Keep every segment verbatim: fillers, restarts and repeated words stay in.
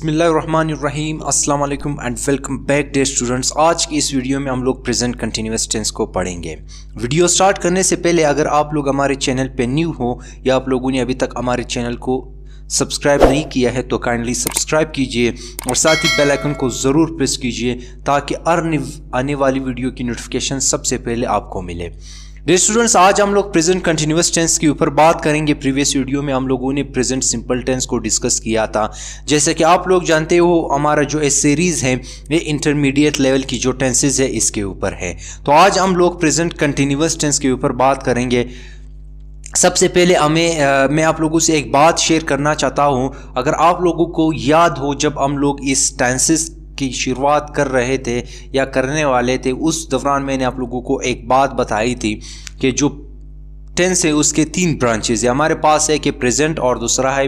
बिस्मिल्लाहिर्रहमानिर्रहीम अस्सलाम वालेकुम and welcome back dear students. आज की इस वीडियो में हम लोग प्रेजेंट कंटिन्यूस टेंस को पढ़ेंगे। वीडियो स्टार्ट करने से पहले अगर आप लोग हमारे चैनल पे न्यू हो या आप लोगों ने अभी तक हमारे चैनल को सब्सक्राइब नहीं किया है तो काइंडली सब्सक्राइब कीजिए और साथ ही बेल आइकन को ज़रूर प्रेस कीजिए ताकि हर आने वाली वीडियो की नोटिफिकेशन सबसे पहले आपको मिले। डे स्टूडेंट्स, आज हम लोग प्रेजेंट कंटिन्यूस टेंस के ऊपर बात करेंगे। प्रीवियस वीडियो में हम लोगों ने प्रेजेंट सिंपल टेंस को डिस्कस किया था। जैसे कि आप लोग जानते हो हमारा जो ए सीरीज़ है ये इंटरमीडिएट लेवल की जो टेंसेज है इसके ऊपर है, तो आज हम लोग प्रेजेंट कंटिन्यूस टेंस के ऊपर बात करेंगे। सबसे पहले हमें आ, मैं आप लोगों से एक बात शेयर करना चाहता हूँ। अगर आप लोगों को याद हो जब हम लोग इस टेंसेज की शुरुआत कर रहे थे या करने वाले थे उस दौरान मैंने आप लोगों को एक बात बताई थी कि जो टेंस है उसके तीन ब्रांचेज है हमारे पास है कि प्रेजेंट और दूसरा है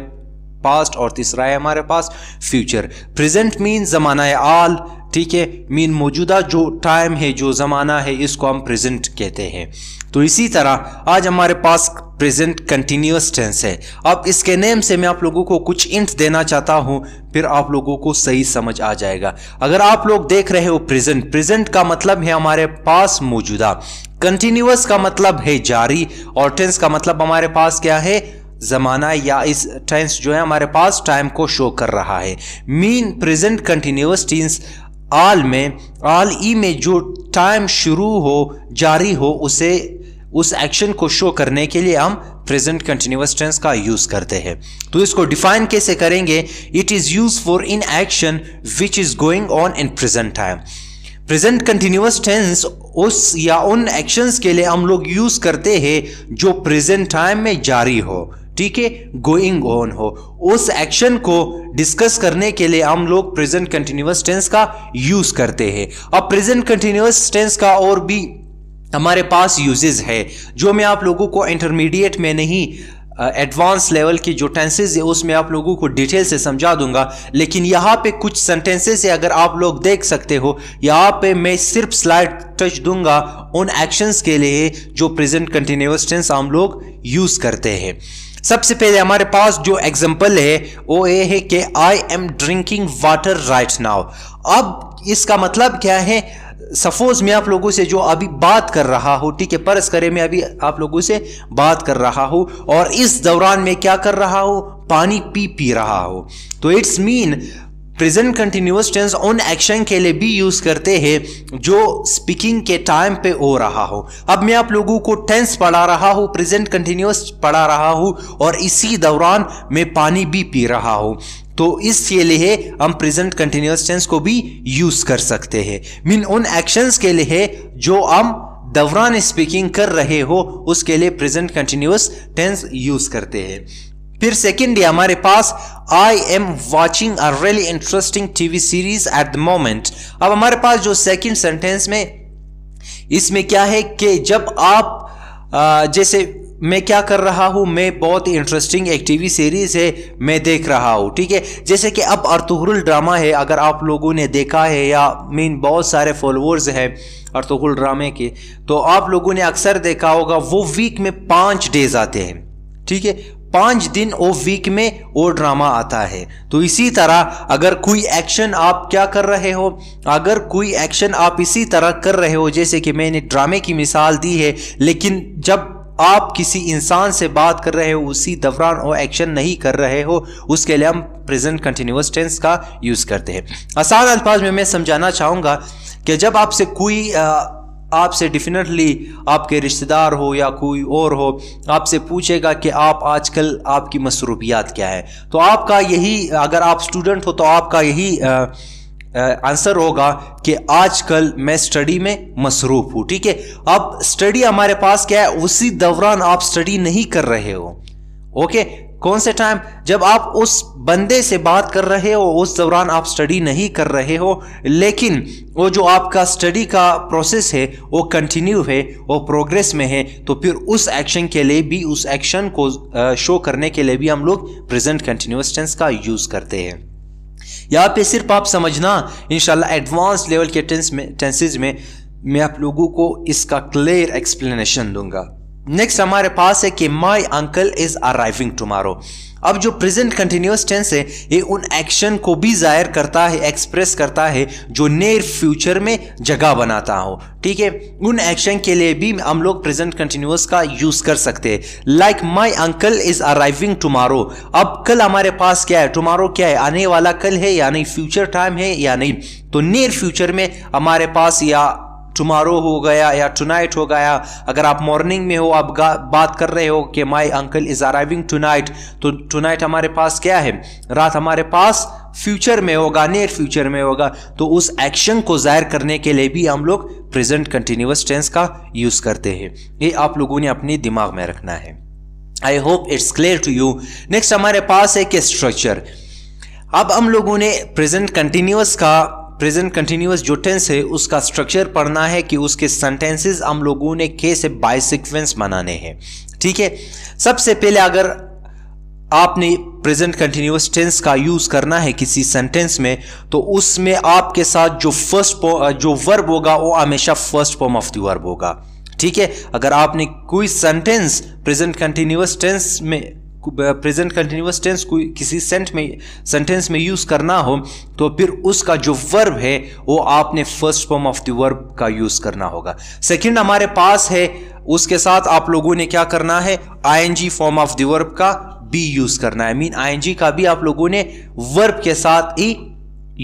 पास्ट और तीसरा है हमारे पास फ्यूचर। प्रेजेंट मीन ज़माना है आल, ठीक है, मीन मौजूदा जो टाइम है जो ज़माना है इसको हम प्रेजेंट कहते हैं। तो इसी तरह आज हमारे पास प्रेजेंट कंटिन्यूस टेंस है। अब इसके नेम से मैं आप लोगों को कुछ इंट देना चाहता हूं, फिर आप लोगों को सही समझ आ जाएगा। अगर आप लोग देख रहे हो प्रेजेंट, प्रेजेंट का मतलब है हमारे पास मौजूदा, कंटिन्यूस का मतलब है जारी और टेंस का मतलब हमारे पास क्या है ज़माना या इस टेंस जो है हमारे पास टाइम को शो कर रहा है। मीन प्रेजेंट कंटिन्यूस टेंस आल में आल ई में जो टाइम शुरू हो जारी हो उसे उस एक्शन को शो करने के लिए हम प्रेजेंट कंटिन्यूस टेंस का यूज़ करते हैं। तो इसको डिफाइन कैसे करेंगे? It is use for in action which is going on in present time. Present continuous tense उस या उन एक्शंस के लिए हम लोग यूज़ करते हैं जो प्रेजेंट टाइम में जारी हो, ठीक है, गोइंग ऑन हो। उस एक्शन को डिस्कस करने के लिए हम लोग प्रेजेंट कंटिन्यूस टेंस का यूज़ करते हैं। अब प्रेजेंट कंटिन्यूस टेंस का और भी हमारे पास यूजेस है जो मैं आप लोगों को इंटरमीडिएट में नहीं एडवांस uh, लेवल की जो टेंसेज है उसमें आप लोगों को डिटेल से समझा दूंगा। लेकिन यहाँ पे कुछ सेंटेंसेस है अगर आप लोग देख सकते हो, यहाँ पे मैं सिर्फ स्लाइड टच दूंगा उन एक्शंस के लिए जो प्रेजेंट कंटिन्यूस टेंस हम लोग यूज़ करते हैं। सबसे पहले हमारे पास जो एग्जांपल है वो ये है कि I am drinking water right now. अब इसका मतलब क्या है? सपोज मैं आप लोगों से जो अभी बात कर रहा हूँ, ठीक है, परस करे मैं अभी आप लोगों से बात कर रहा हूँ और इस दौरान मैं क्या कर रहा हूँ? पानी पी पी रहा हूँ। तो it's mean present continuous tense उन एक्शन के लिए भी यूज़ करते हैं जो स्पीकिंग के टाइम पे हो रहा हो। अब मैं आप लोगों को टेंस पढ़ा रहा हूँ, प्रेजेंट कंटिन्यूस पढ़ा रहा हूँ और इसी दौरान मैं पानी भी पी रहा हूँ, तो इसके लिए हम प्रेजेंट कंटिन्यूस टेंस को भी यूज़ कर सकते हैं। मीन उन एक्शंस के लिए जो हम दौरान स्पीकिंग कर रहे हो उसके लिए प्रेजेंट कंटिन्यूस टेंस यूज़ करते हैं। फिर सेकेंड है हमारे पास I am watching a really interesting TV series at the moment. अब हमारे पास जो सेकेंड सेंटेंस में इसमें क्या है कि जब आप आ, जैसे मैं क्या कर रहा हूँ, मैं बहुत इंटरेस्टिंग एक टीवी सीरीज़ है मैं देख रहा हूँ, ठीक है। जैसे कि अब अर्तुगरुल ड्रामा है अगर आप लोगों ने देखा है या मीन बहुत सारे फॉलोअर्स हैं अर्तुगरुल ड्रामे के, तो आप लोगों ने अक्सर देखा होगा वो वीक में पाँच डेज आते हैं, ठीक है, पाँच दिन वो वीक में वो ड्रामा आता है। तो इसी तरह अगर कोई एक्शन आप क्या कर रहे हो, अगर कोई एक्शन आप इसी तरह कर रहे हो, जैसे कि मैंने ड्रामे की मिसाल दी है, लेकिन जब आप किसी इंसान से बात कर रहे हो उसी दौरान वो एक्शन नहीं कर रहे हो, उसके लिए हम प्रेजेंट कंटिन्यूस टेंस का यूज़ करते हैं। आसान अल्फाज में मैं समझाना चाहूँगा कि जब आपसे कोई आ, आपसे डेफिनेटली आपके रिश्तेदार हो या कोई और हो आपसे पूछेगा कि आप आजकल आपकी मसरूफियात क्या है, तो आपका यही, अगर आप स्टूडेंट हो तो आपका यही आ, आंसर होगा कि आजकल मैं स्टडी में मसरूफ़ हूँ, ठीक है। अब स्टडी हमारे पास क्या है? उसी दौरान आप स्टडी नहीं कर रहे हो, ओके, कौन से टाइम? जब आप उस बंदे से बात कर रहे हो उस दौरान आप स्टडी नहीं कर रहे हो, लेकिन वो जो आपका स्टडी का प्रोसेस है वो कंटिन्यू है, वो प्रोग्रेस में है, तो फिर उस एक्शन के लिए भी, उस एक्शन को शो करने के लिए भी हम लोग प्रेजेंट कंटिन्यूस टेंस का यूज़ करते हैं। यहाँ पे सिर्फ आप समझना, इंशाल्लाह एडवांस लेवल के टेंस में टेंसेज में मैं आप लोगों को इसका क्लियर एक्सप्लेनेशन दूंगा। नेक्स्ट हमारे पास है कि my uncle is arriving tomorrow. अब जो प्रेजेंट कंटिन्यूस टेंस है ये उन एक्शन को भी जाहिर करता है, एक्सप्रेस करता है जो नियर फ्यूचर में जगह बनाता हो। ठीक है, उन एक्शन के लिए भी हम लोग प्रेजेंट कंटिन्यूस का यूज कर सकते हैं। Like my uncle is arriving tomorrow. अब कल हमारे पास क्या है, टुमारो क्या है, आने वाला कल है या नहीं, फ्यूचर टाइम है या नहीं। तो नियर फ्यूचर में हमारे पास या टुमारो हो गया या टुनाइट हो गया। अगर आप मॉर्निंग में हो, आप बात कर रहे हो कि my uncle is arriving tonight, तो टुनाइट हमारे पास क्या है, रात हमारे पास फ्यूचर में होगा, नियर फ्यूचर में होगा। तो उस एक्शन को जाहिर करने के लिए भी हम लोग प्रेजेंट कंटिन्यूअस टेंस का यूज करते हैं। ये आप लोगों ने अपने दिमाग में रखना है। I hope it's clear to you. Next हमारे पास है कि स्ट्रक्चर। अब हम लोगों ने प्रेजेंट कंटिन्यूअस का प्रेजेंट कंटिन्यूअस जो टेंस है उसका स्ट्रक्चर पढ़ना है कि उसके सेंटेंसेस हम लोगों ने कैसे बाय सीक्वेंस बनाने हैं। ठीक है, सबसे पहले अगर आपने प्रेजेंट कंटिन्यूअस टेंस का यूज करना है किसी सेंटेंस में, तो उसमें आपके साथ जो फर्स्ट जो वर्ब होगा वो हमेशा first form of the verb होगा। ठीक है, अगर आपने कोई सेंटेंस प्रेजेंट कंटिन्यूअस टेंस में प्रेजेंट कंटिन्यूअस टेंस को किसी सेंट में सेंटेंस में यूज करना हो, तो फिर उसका जो वर्ब है वो आपने first form of the verb का यूज करना होगा। सेकंड हमारे पास है, उसके साथ आप लोगों ने क्या करना है, ING form of the verb का भी यूज करना है। मीन आईएनजी का भी आप लोगों ने वर्ब के साथ ही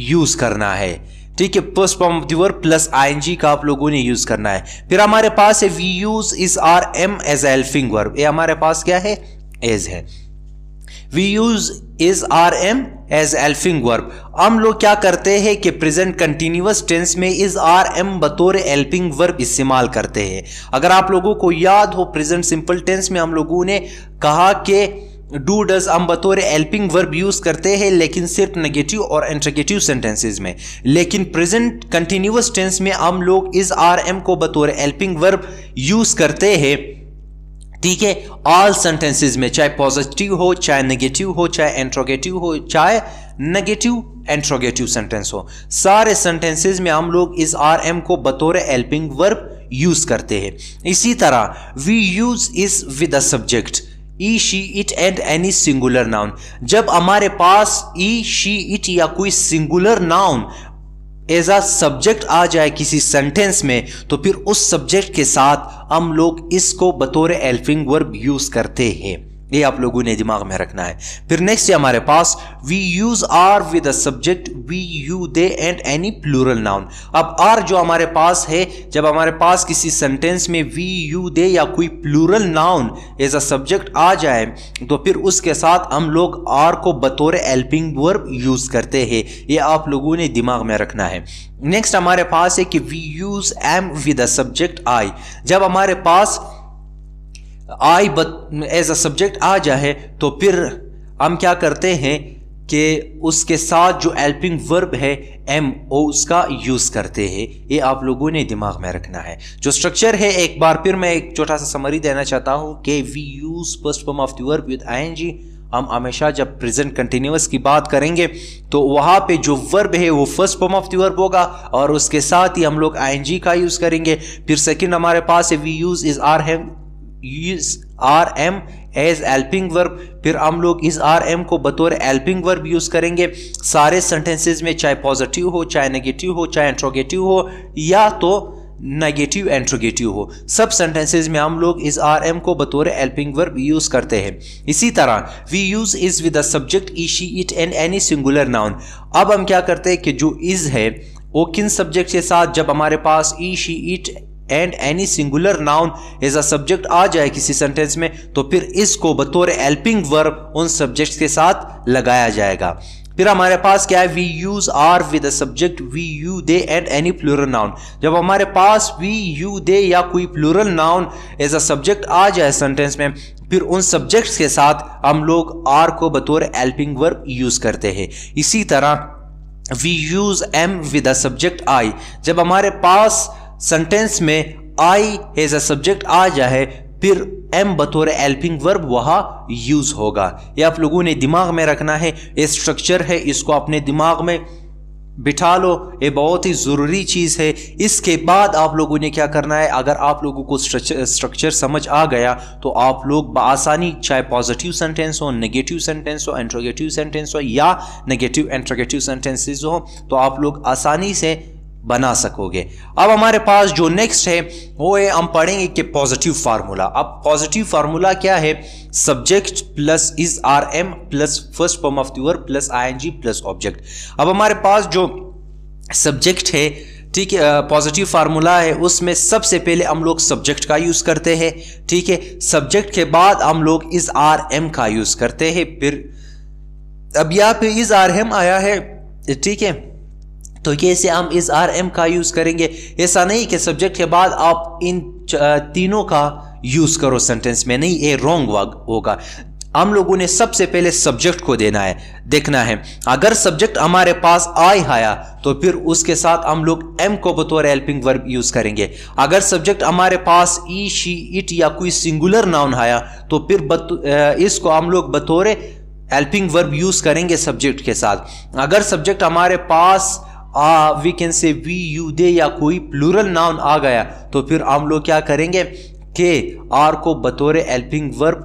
यूज करना है। ठीक है, first form of the verb plus ING का आप लोगों ने यूज करना है। फिर हमारे पास है we use is are am as helping verb. ये हमारे पास क्या है, एज है। We use is are am as helping verb. हम लोग क्या करते हैं कि प्रेजेंट कंटिन्यूअस टेंस में इज आर एम बतौर हेल्पिंग वर्ब इस्तेमाल करते हैं। अगर आप लोगों को याद हो, प्रेजेंट सिंपल टेंस में हम लोगों ने कहा कि डू डज हम बतौर हेल्पिंग वर्ब यूज करते हैं, लेकिन सिर्फ नेगेटिव और इंटरगेटिव सेंटेंसेज में। लेकिन प्रेजेंट कंटिन्यूअस टेंस में हम लोग इज आर एम को बतौर हेल्पिंग वर्ब यूज करते हैं। ठीक है, ऑल सेंटेंसेज में, चाहे पॉजिटिव हो, चाहे नेगेटिव हो, चाहे इंट्रोगेटिव हो, चाहे नेगेटिव इंट्रोगेटिव सेंटेंस हो, सारे सेंटेंसेज में हम लोग इज आर एम को बतौर हेल्पिंग वर्ब यूज करते हैं। इसी तरह we use is with a subject, he she it and any singular noun. जब हमारे पास ई शी इट या कोई singular noun as a subject आ जाए किसी सेंटेंस में, तो फिर उस सब्जेक्ट के साथ हम लोग इसको बतौर हेल्पिंग वर्ब यूज करते हैं। ये आप लोगों ने दिमाग में रखना है। फिर नेक्स्ट है हमारे पास we use are with a subject, we you they and any plural noun. अब आर जो हमारे पास है, जब हमारे पास किसी सेंटेंस में वी यू दे या कोई plural noun as a subject आ जाए, तो फिर उसके साथ हम लोग आर को बतौर हेल्पिंग वर्ब यूज करते हैं। ये आप लोगों ने दिमाग में रखना है। नेक्स्ट हमारे पास है कि we use am with a subject I. जब हमारे पास आई बत एज अ सब्जेक्ट आ जाए, तो फिर हम क्या करते हैं कि उसके साथ जो हेल्पिंग वर्ब है एम, ओ उसका यूज़ करते हैं। ये आप लोगों ने दिमाग में रखना है। जो स्ट्रक्चर है एक बार फिर मैं एक छोटा सा समरी देना चाहता हूँ कि we use first form of the verb with I N G. हम हमेशा जब प्रेजेंट कंटिन्यूअस की बात करेंगे तो वहाँ पे जो वर्ब है वो first form of the verb होगा और उसके साथ ही हम लोग आई एन जी का यूज़ करेंगे। फिर सेकेंड हमारे पास है we use is are am use are am as helping verb. फिर हम लोग इस आर एम को बतौर हेल्पिंग वर्ब यूज करेंगे सारे सेंटेंसेज में, चाहे पॉजिटिव हो, चाहे नेगेटिव हो, चाहे इंट्रोगेटिव हो, या तो नेगेटिव इंट्रोगेटिव हो, सब सेंटेंसेज में हम लोग इस आर एम को बतौर हेल्पिंग वर्ब यूज करते हैं। इसी तरह we use is with a subject he she it and any singular noun. अब हम क्या करते हैं कि जो इज है वो किन सब्जेक्ट के साथ, जब हमारे पास he she it and any singular noun as a subject आ जाए किसी सेंटेंस में, तो फिर इसको बतौर हेल्पिंग वर्ब उन सब्जेक्ट के साथ लगाया जाएगा। फिर हमारे पास क्या है, we use are with a subject we you they and any plural noun. जब हमारे पास वी यू दे या कोई plural noun as a subject आ जाए सेंटेंस में, फिर उन सब्जेक्ट्स के साथ हम लोग आर को बतौर हेल्पिंग वर्ब यूज करते हैं। इसी तरह we use am with a subject I. जब हमारे पास सेंटेंस में आई एज अ सब्जेक्ट आ जाए, फिर एम बतौर हेल्पिंग वर्ब वहाँ यूज होगा। ये आप लोगों ने दिमाग में रखना है। ये स्ट्रक्चर है, इसको अपने दिमाग में बिठा लो, ये बहुत ही ज़रूरी चीज़ है। इसके बाद आप लोगों ने क्या करना है, अगर आप लोगों को स्ट्रक्चर समझ आ गया तो आप लोग बआसानी, चाहे पॉजिटिव सेंटेंस हो, नेगेटिव सेंटेंस हो, इंटरोगेटिव सेंटेंस हो या नेगेटिव इंटरोगेटिव सेंटेंसेस हो, तो आप लोग आसानी से बना सकोगे। अब हमारे पास जो नेक्स्ट है वो है, हम पढ़ेंगे कि पॉजिटिव फार्मूला। अब पॉजिटिव फार्मूला क्या है, subject plus is are am plus first form of the verb plus I N G plus object. अब हमारे पास जो सब्जेक्ट है, ठीक है, पॉजिटिव फार्मूला है, उसमें सबसे पहले हम लोग सब्जेक्ट का यूज़ करते हैं, ठीक है। सब्जेक्ट के बाद हम लोग इज आर एम का यूज़ करते हैं। फिर अब यहाँ पे इज आर एम आया है, ठीक है, तो कैसे हम इस आर एम का यूज़ करेंगे। ऐसा नहीं कि सब्जेक्ट के बाद आप इन तीनों का यूज़ करो सेंटेंस में, नहीं, ये रॉन्ग होगा। हम लोगों ने सबसे पहले सब्जेक्ट को देना है, देखना है। अगर सब्जेक्ट हमारे पास आई आया तो फिर उसके साथ हम लोग एम को बतौर हेल्पिंग वर्ब यूज़ करेंगे। अगर सब्जेक्ट हमारे पास ई, शी, इट या कोई सिंगुलर नाउन आया तो फिर इसको हम लोग बतौर हेल्पिंग वर्ब यूज़ करेंगे सब्जेक्ट के साथ। अगर सब्जेक्ट हमारे पास आ we can say we, you, they या कोई प्लूरल नाउन आ गया तो फिर हम लोग क्या करेंगे के आर को बतौर हेल्पिंग वर्ब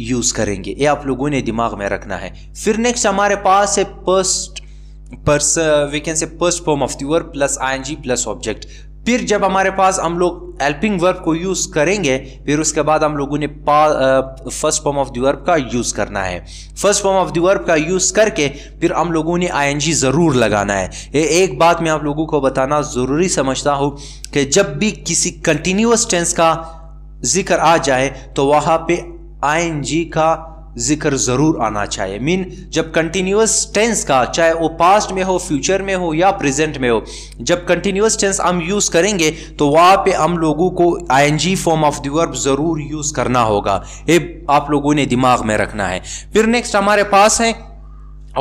यूज़ करेंगे। ये आप लोगों ने दिमाग में रखना है। फिर नेक्स्ट हमारे पास है first person we can say first form of the verb plus I N G plus object. फिर जब हमारे पास हम लोग हेल्पिंग वर्ब को यूज़ करेंगे, फिर उसके बाद हम लोगों ने first form of the verb का यूज़ करना है। First form of the verb का यूज़ करके फिर हम लोगों ने आईएनजी ज़रूर लगाना है। ये एक बात मैं आप लोगों को बताना ज़रूरी समझता हूँ कि जब भी किसी कंटिन्यूस टेंस का जिक्र आ जाए तो वहाँ पे आईएनजी का जिक्र ज़रूर आना चाहिए। मीन जब कंटिन्यूस टेंस का, चाहे वो पास्ट में हो, फ्यूचर में हो या प्रेजेंट में हो, जब कंटिन्यूस टेंस हम यूज़ करेंगे तो वहाँ पे हम लोगों को ING form of the verb ज़रूर यूज़ करना होगा। ये आप लोगों ने दिमाग में रखना है। फिर नेक्स्ट हमारे पास है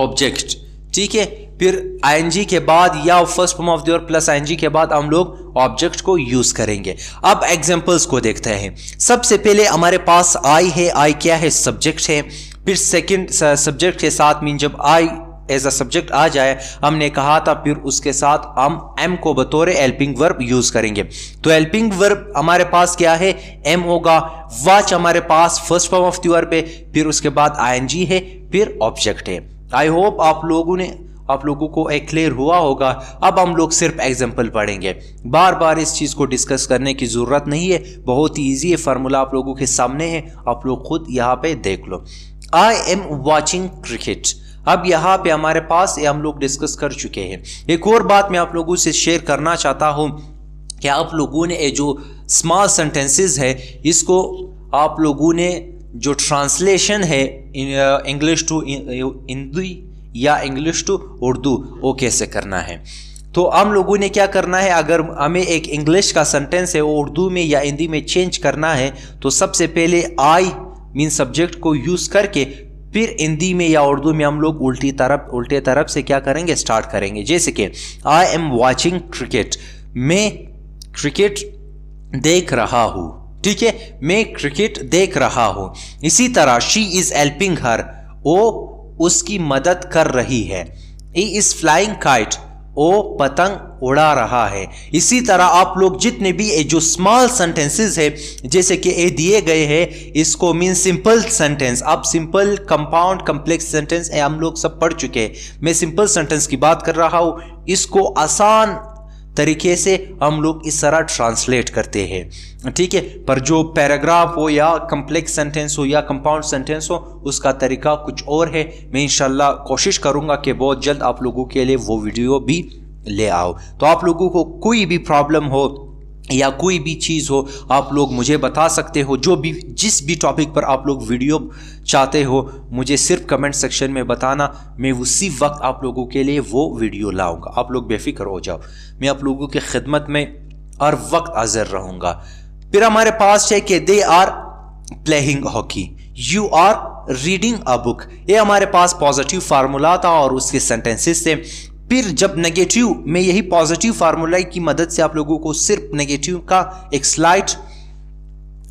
ऑब्जेक्ट, ठीक है। फिर आईएनजी के बाद या first form of the verb plus ING के बाद हम लोग ऑब्जेक्ट को यूज़ करेंगे। अब एग्जांपल्स को देखते हैं। सबसे पहले हमारे पास आई है। आई क्या है, सब्जेक्ट है। फिर सेकंड सब्जेक्ट के साथ, मीन जब आई एज अ सब्जेक्ट आ जाए, हमने कहा था, फिर उसके साथ हम एम को बतौर हेल्पिंग वर्ब यूज़ करेंगे। तो हेल्पिंग वर्ब हमारे पास क्या है, एम होगा। वाच हमारे पास first form of the verb है, फिर उसके बाद आईएनजी है, फिर ऑब्जेक्ट है। आई होप आप लोगों ने आप लोगों को एक क्लियर हुआ होगा। अब हम लोग सिर्फ एग्जाम्पल पढ़ेंगे, बार बार इस चीज़ को डिस्कस करने की ज़रूरत नहीं है। बहुत ही ईजी है, फार्मूला आप लोगों के सामने है, आप लोग खुद यहाँ पे देख लो। I am watching cricket. अब यहाँ पे हमारे पास ये हम लोग डिस्कस कर चुके हैं। एक और बात मैं आप लोगों से शेयर करना चाहता हूँ कि आप लोगों ने ये जो स्मॉल सेंटेंसेस है, इसको आप लोगों ने जो ट्रांसलेशन है इंग्लिश टू हिंदी या इंग्लिश टू उर्दू, वो कैसे करना है। तो हम लोगों ने क्या करना है, अगर हमें एक इंग्लिश का सेंटेंस है वो उर्दू में या हिंदी में चेंज करना है, तो सबसे पहले आई मीन सब्जेक्ट को यूज़ करके फिर हिंदी में या उर्दू में हम लोग उल्टी तरफ उल्टे तरफ से क्या करेंगे, स्टार्ट करेंगे। जैसे कि आई एम वॉचिंग क्रिकेट, मैं क्रिकेट देख रहा हूँ, ठीक है, मैं क्रिकेट देख रहा हूँ। इसी तरह शी इज़ हेल्पिंग हर, वो उसकी मदद कर रही है। ही इज़ फ्लाइंग काइट, ओ पतंग उड़ा रहा है। इसी तरह आप लोग जितने भी ये जो स्मॉल सेंटेंसेस है, जैसे कि ये दिए गए हैं, इसको मीन सिंपल सेंटेंस, आप सिंपल, कंपाउंड, कम्प्लेक्स सेंटेंस हम लोग सब पढ़ चुके हैं। मैं सिंपल सेंटेंस की बात कर रहा हूँ। इसको आसान तरीके से हम लोग इस तरह ट्रांसलेट करते हैं, ठीक है। पर जो पैराग्राफ हो या कम्प्लेक्स सेंटेंस हो या कंपाउंड सेंटेंस हो, उसका तरीका कुछ और है। मैं इंशाल्लाह कोशिश करूँगा कि बहुत जल्द आप लोगों के लिए वो वीडियो भी ले आओ। तो आप लोगों को कोई भी प्रॉब्लम हो या कोई भी चीज़ हो, आप लोग मुझे बता सकते हो। जो भी जिस भी टॉपिक पर आप लोग वीडियो चाहते हो, मुझे सिर्फ कमेंट सेक्शन में बताना, मैं उसी वक्त आप लोगों के लिए वो वीडियो लाऊंगा। आप लोग बेफिक्र हो जाओ, मैं आप लोगों की खिदमत में हर वक्त हाजिर रहूँगा। फिर हमारे पास है कि they are playing hockey, you are reading a book. ये हमारे पास पॉजिटिव फार्मूला था और उसके सेंटेंसेस थे। फिर जब नेगेटिव में, यही पॉजिटिव फार्मूला की मदद से आप लोगों को सिर्फ नेगेटिव का एक स्लाइड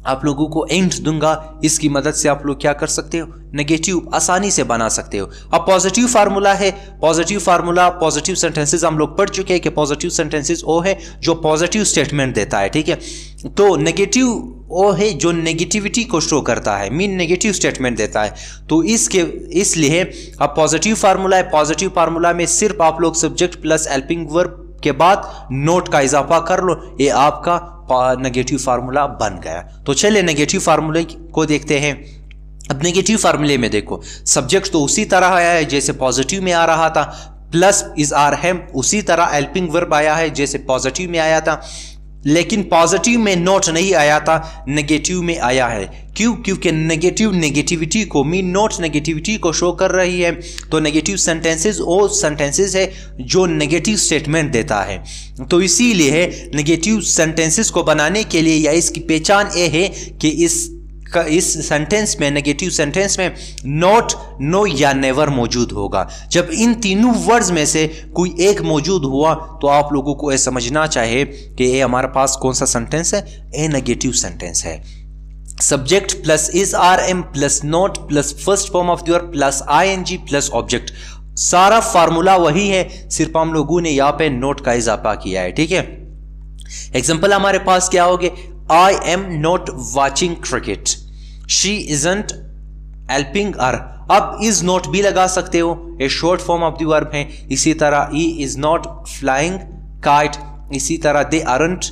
आप लोगों को एंड दूंगा, इसकी मदद से आप लोग क्या कर सकते हो, नेगेटिव आसानी से बना सकते हो। अब पॉजिटिव फार्मूला है, पॉजिटिव फार्मूला पॉजिटिव सेंटेंसेस हम लोग पढ़ चुके हैं कि पॉजिटिव सेंटेंसेस वो है जो पॉजिटिव स्टेटमेंट देता है, ठीक है। तो नेगेटिव वो है जो नेगेटिविटी को शो करता है, मीन नेगेटिव स्टेटमेंट देता है। तो इसके इसलिए अब पॉजिटिव फार्मूला है, पॉजिटिव फार्मूला में सिर्फ आप लोग सब्जेक्ट प्लस हेल्पिंग वर्ब के बाद नोट का इजाफा कर लो, ये आपका नेगेटिव फार्मूला बन गया। तो चलिए नेगेटिव फार्मूले को देखते हैं। अब नेगेटिव फार्मूले में देखो सब्जेक्ट तो उसी तरह आया है जैसे पॉजिटिव में आ रहा था, प्लस इज आर हैम, उसी तरह हेल्पिंग वर्ब आया है जैसे पॉजिटिव में आया था, लेकिन पॉजिटिव में नोट नहीं आया था, नेगेटिव में आया है। क्यों? क्योंकि नेगेटिव नेगेटिविटी को मीन नोट नेगेटिविटी को शो कर रही है। तो नेगेटिव सेंटेंसेस वो सेंटेंसेस है जो नेगेटिव स्टेटमेंट देता है। तो इसीलिए नेगेटिव सेंटेंसेस को बनाने के लिए या इसकी पहचान ये है कि इस का इस सेंटेंस में नेगेटिव सेंटेंस में नॉट, नो या नेवर मौजूद होगा। जब इन तीनों वर्ड्स में से कोई एक मौजूद हुआ तो आप लोगों को ये समझना चाहिए कि ये हमारे पास कौन सा सेंटेंस है, ये नेगेटिव सेंटेंस है। Subject plus is are am plus not plus first form of the verb plus I N G plus object, सारा फार्मूला वही है, सिर्फ हम लोगों ने यहाँ पे नॉट का इजाफा किया है, ठीक है। एग्जाम्पल हमारे पास क्या होगे, I am not watching cricket. She isn't helping her. अब is not भी लगा सकते हो, ये short form of the verb है। इसी तरह he is not flying kite. इसी तरह they aren't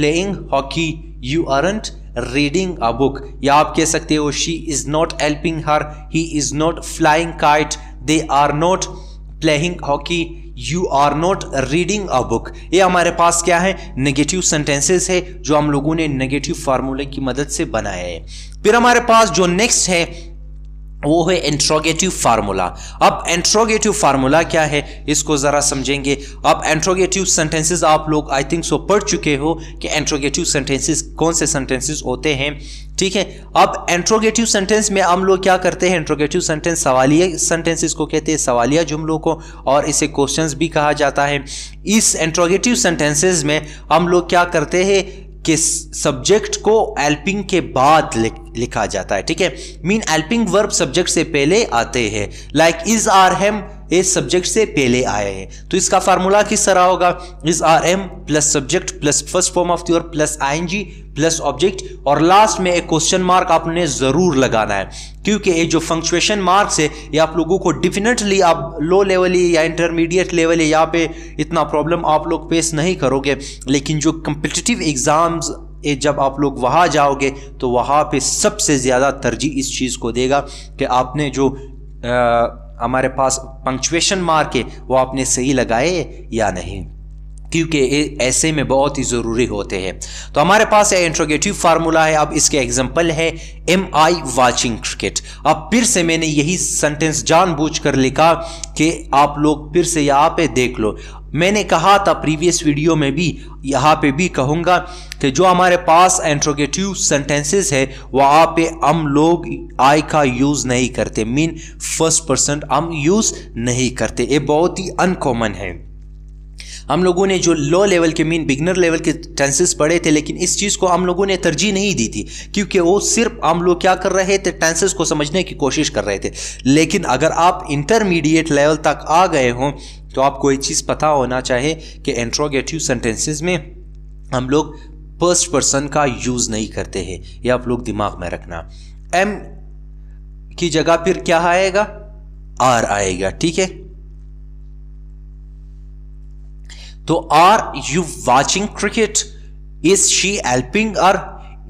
playing hockey. You aren't reading a book. या आप कह सकते हो she is not helping her. He is not flying kite. They are not playing hockey. You are not reading a book. ये हमारे पास क्या है, नेगेटिव सेंटेंसेस है जो हम लोगों ने नेगेटिव फार्मूले की मदद से बनाए हैं। फिर हमारे पास जो नेक्स्ट है वो है इंट्रोगेटिव फार्मूला। अब इंट्रोगेटिव फार्मूला क्या है इसको ज़रा समझेंगे। अब इंट्रोगेटिव सेंटेंसेस आप लोग आई थिंक सो पढ़ चुके हो कि इंट्रोगेटिव सेंटेंसेस कौन से सेंटेंसेस होते हैं, ठीक है। अब इंट्रोगेटिव सेंटेंस में हम लोग क्या करते हैं, इंट्रोगेटिव सेंटेंस सवालिया सेंटेंसेस को कहते हैं, सवालिया जुमलों को, और इसे क्वेश्चंस भी कहा जाता है। इस इंट्रोगेटिव सेंटेंसेस में हम लोग क्या करते हैं कि सब्जेक्ट को हेल्पिंग के बाद लिखा जाता है, ठीक है। मीन हेल्पिंग वर्ब सब्जेक्ट से पहले आते हैं, लाइक इज आर हैम इस सब्जेक्ट से पहले आए हैं। तो इसका फार्मूला किस तरह होगा, is are am plus subject plus first form of the verb plus I N G plus object, और लास्ट में एक क्वेश्चन मार्क आपने ज़रूर लगाना है, क्योंकि ये जो फंक्चुएशन मार्क्स है ये आप लोगों को डेफिनेटली आप लो लेवल या इंटरमीडिएट लेवल या पे इतना प्रॉब्लम आप लोग फेस नहीं करोगे, लेकिन जो कम्पिटिटिव एग्ज़ाम्स ये जब आप लोग वहाँ जाओगे तो वहाँ पे सबसे ज़्यादा तरजीह इस चीज़ को देगा कि आपने जो आ, हमारे पास पंक्चुएशन मार्क है वो आपने सही लगाए या नहीं, क्योंकि ऐसे में बहुत ही ज़रूरी होते हैं। तो हमारे पास है इंट्रोगेटिव फार्मूला है। अब इसके एग्जांपल है एम आई वाचिंग क्रिकेट। अब फिर से मैंने यही सेंटेंस जानबूझकर लिखा कि आप लोग फिर से यहाँ पे देख लो, मैंने कहा था प्रीवियस वीडियो में भी, यहाँ पे भी कहूँगा कि जो हमारे पास इंट्रोगेटिव सेंटेंसेस है वहाँ पे हम लोग आई का यूज़ नहीं करते, मीन फर्स्ट पर्सन हम यूज़ नहीं करते, ये बहुत ही अनकॉमन है। हम लोगों ने जो लो लेवल के मीन बिगनर लेवल के टेंसेस पढ़े थे, लेकिन इस चीज़ को हम लोगों ने तरजीह नहीं दी थी, क्योंकि वो सिर्फ हम लोग क्या कर रहे थे, टेंसेस को समझने की कोशिश कर रहे थे। लेकिन अगर आप इंटरमीडिएट लेवल तक आ गए हों तो आपको ये चीज़ पता होना चाहिए कि इंट्रोगेटिव सेंटेंसेस में हम लोग फर्स्ट पर्सन का यूज़ नहीं करते हैं, ये आप लोग दिमाग में रखना। एम की जगह फिर क्या आएगा, आर आएगा, ठीक है। तो are you watching cricket, is she helping are,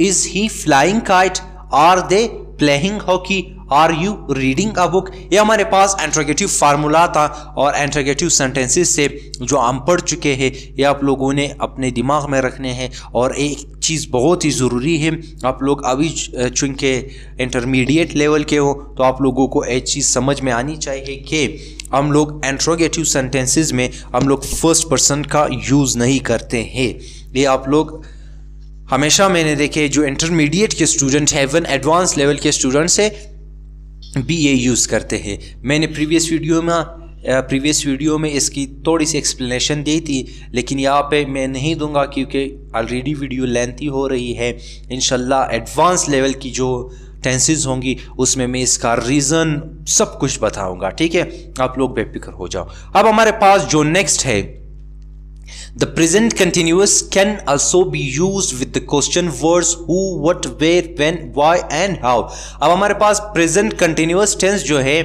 is he flying kite, are they playing hockey, are you reading a book, ये हमारे पास इंट्रोगेटिव फार्मूला था और इंट्रोगेटिव सेंटेंसेस से जो हम पढ़ चुके हैं, ये आप लोगों ने अपने दिमाग में रखने हैं। और एक चीज़ बहुत ही ज़रूरी है, आप लोग अभी चूँकि इंटरमीडिएट लेवल के हो तो आप लोगों को एक चीज़ समझ में आनी चाहिए कि हम लोग इंट्रोगेटिव सेंटेंसेस में हम लोग फर्स्ट पर्सन का यूज़ नहीं करते हैं। ये आप लोग हमेशा, मैंने देखे जो इंटरमीडिएट के स्टूडेंट हैं वन एडवांस लेवल के स्टूडेंट्स हैं भी ये यूज़ करते हैं। मैंने प्रीवियस वीडियो में प्रीवियस वीडियो में इसकी थोड़ी सी एक्सप्लेनेशन दी थी, लेकिन यहाँ पे मैं नहीं दूंगा क्योंकि ऑलरेडी वीडियो लेंथी हो रही है। इंशाल्लाह एडवांस लेवल की जो टेंसेस होंगी उसमें मैं इसका रीज़न सब कुछ बताऊंगा। ठीक है, आप लोग बेफिक्र हो जाओ। अब हमारे पास जो नेक्स्ट है, The present continuous can also be used with the question words who, what, where, when, why and how। अब हमारे पास present continuous tense जो है,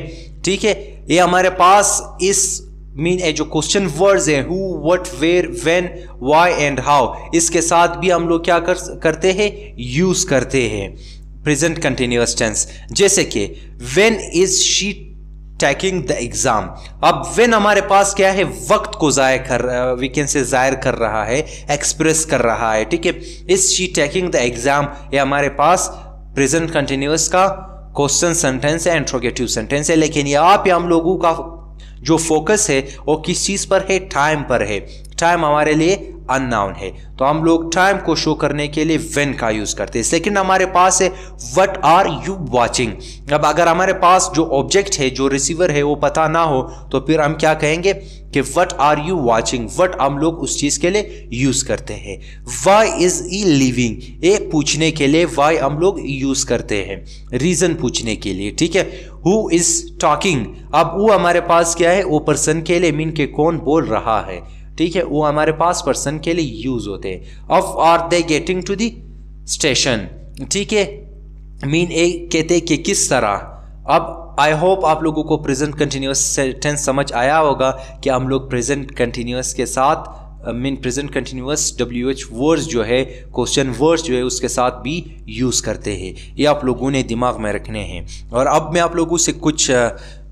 ठीक है, ये हमारे पास इस मीन है जो क्वेश्चन वर्ड्स हैं who, what, where, when, why and how, इसके साथ भी हम लोग क्या कर, करते हैं, यूज करते हैं प्रेजेंट कंटिन्यूअस टेंस। जैसे कि when is she Taking the exam। अब when हमारे पास क्या है, वक्त को जाय कर वी कैन से जाहिर कर रहा है, एक्सप्रेस कर रहा है। ठीक है, is she taking the exam, ये हमारे पास प्रेजेंट कंटिन्यूस का क्वेश्चन सेंटेंस है, इंट्रोगेटिव सेंटेंस है। लेकिन यहाँ पे हम लोगों का जो फोकस है वो किस चीज़ पर है, टाइम पर है। टाइम हमारे लिए अननाउन है, तो हम लोग टाइम को शो करने के लिए व्हेन का यूज करते हैं। सेकंड हमारे पास है व्हाट आर यू वाचिंग। अब अगर हमारे पास जो ऑब्जेक्ट है, जो रिसीवर है, वो पता ना हो तो फिर हम क्या कहेंगे कि what are you watching. What हम लोग उस चीज़ के लिए यूज़ करते हैं। वाई इज़ ई लिविंग, ये पूछने के लिए वाई हम लोग यूज़ करते हैं, रीज़न पूछने के लिए। ठीक है, हु इज़ टॉकिंग, अब वो हमारे पास क्या है, वो पर्सन के लिए, मीन के कौन बोल रहा है। ठीक है, वो हमारे पास पर्सन के लिए यूज़ होते हैं। Of are they getting to the station, ठीक है, मीन ए कहते कि किस तरह। अब आई होप आप लोगों को प्रेजेंट कंटिन्यूस टेंस समझ आया होगा कि हम लोग प्रेजेंट कंटिन्यूस के साथ mean present continuous W H words जो है, क्वेश्चन वर्ड्स जो है, उसके साथ भी यूज़ करते हैं। ये आप लोगों ने दिमाग में रखने हैं। और अब मैं आप लोगों से कुछ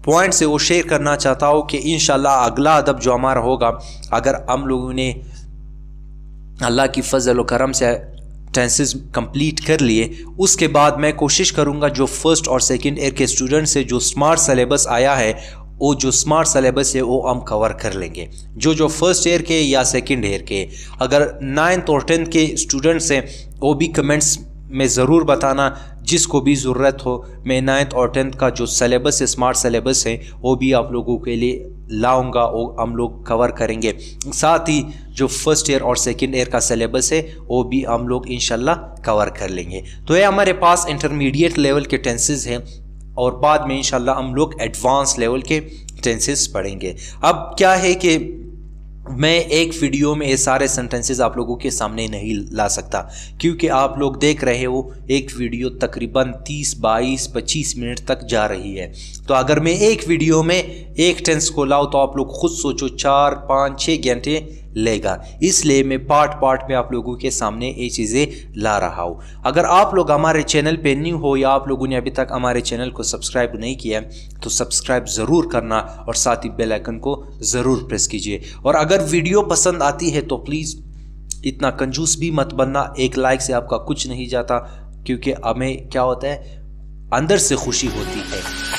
पॉइंट से वो शेयर करना चाहता हूँ कि इंशाल्लाह अगला अदब जो हमारा होगा, अगर हम लोगों ने अल्लाह की फजल और करम से टेंसेस कंप्लीट कर लिए, उसके बाद मैं कोशिश करूँगा जो फर्स्ट और सेकंड ईयर के स्टूडेंट से जो स्मार्ट सलेबस आया है, वो जो स्मार्ट सलेबस है वो हम कवर कर लेंगे, जो जो फर्स्ट ईयर के या सेकंड ईयर के। अगर नाइन्थ और टेंथ के स्टूडेंट्स हैं वो भी कमेंट्स में ज़रूर बताना, जिसको भी ज़रूरत हो। मैं नाइन्थ और टेंथ का जो सलेबस है, स्मार्ट सलेबस है, वो भी आप लोगों के लिए लाऊंगा, वो हम लोग कवर करेंगे। साथ ही जो फर्स्ट ईयर और सेकंड ईयर का सलेबस है वो भी हम लोग इंशाल्लाह कवर कर लेंगे। तो ये हमारे पास इंटरमीडिएट लेवल के टेंसेस हैं, और बाद में इंशाल्लाह हम लोग एडवांस लेवल के टेंसेस पढ़ेंगे। अब क्या है कि मैं एक वीडियो में ये सारे सेंटेंसेस आप लोगों के सामने नहीं ला सकता, क्योंकि आप लोग देख रहे हो एक वीडियो तकरीबन तीस बाईस पच्चीस मिनट तक जा रही है। तो अगर मैं एक वीडियो में एक टेंस को लाऊं तो आप लोग खुद सोचो चार पाँच छः घंटे लेगा, इसलिए मैं पार्ट पार्ट में आप लोगों के सामने ये चीज़ें ला रहा हूँ। अगर आप लोग हमारे चैनल पे न्यू हो या आप लोगों ने अभी तक हमारे चैनल को सब्सक्राइब नहीं किया तो सब्सक्राइब ज़रूर करना, और साथ ही बेल आइकन को ज़रूर प्रेस कीजिए। और अगर वीडियो पसंद आती है तो प्लीज़ इतना कंजूस भी मत बनना, एक लाइक से आपका कुछ नहीं जाता, क्योंकि हमें क्या होता है, अंदर से खुशी होती है।